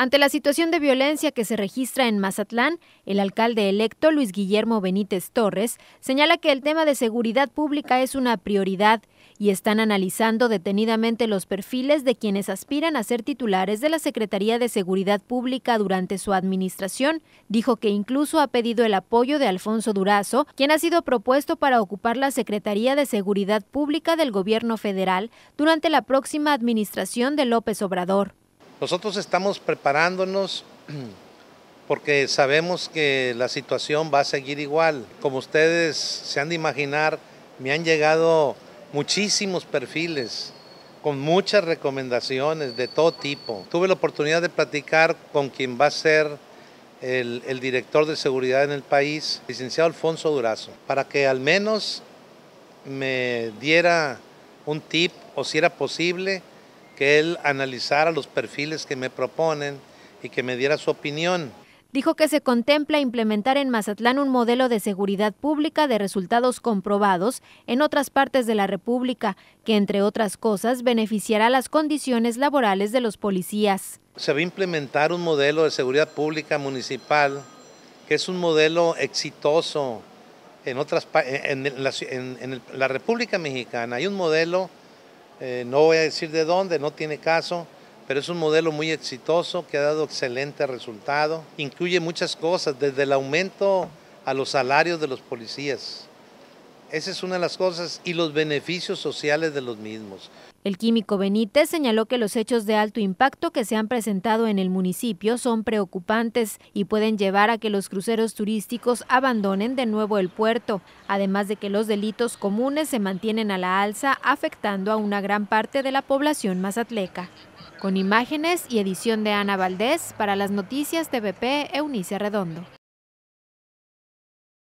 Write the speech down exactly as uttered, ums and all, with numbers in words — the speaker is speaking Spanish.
Ante la situación de violencia que se registra en Mazatlán, el alcalde electo Luis Guillermo Benítez Torres señala que el tema de seguridad pública es una prioridad y están analizando detenidamente los perfiles de quienes aspiran a ser titulares de la Secretaría de Seguridad Pública durante su administración. Dijo que incluso ha pedido el apoyo de Alfonso Durazo, quien ha sido propuesto para ocupar la Secretaría de Seguridad Pública del Gobierno Federal durante la próxima administración de López Obrador. Nosotros estamos preparándonos porque sabemos que la situación va a seguir igual. Como ustedes se han de imaginar, me han llegado muchísimos perfiles con muchas recomendaciones de todo tipo. Tuve la oportunidad de platicar con quien va a ser el, el director de seguridad en el país, licenciado Alfonso Durazo, para que al menos me diera un tip o si era posible que él analizara los perfiles que me proponen y que me diera su opinión. Dijo que se contempla implementar en Mazatlán un modelo de seguridad pública de resultados comprobados en otras partes de la República, que entre otras cosas beneficiará las condiciones laborales de los policías. Se va a implementar un modelo de seguridad pública municipal, que es un modelo exitoso en, otras, en, la, en, en la República Mexicana. Hay un modelo Eh, no voy a decir de dónde, no tiene caso, pero es un modelo muy exitoso que ha dado excelente resultado. Incluye muchas cosas, desde el aumento a los salarios de los policías. Esa es una de las cosas y los beneficios sociales de los mismos. El Químico Benítez señaló que los hechos de alto impacto que se han presentado en el municipio son preocupantes y pueden llevar a que los cruceros turísticos abandonen de nuevo el puerto, además de que los delitos comunes se mantienen a la alza, afectando a una gran parte de la población mazatleca. Con imágenes y edición de Ana Valdés, para las noticias T V P, Eunice Redondo.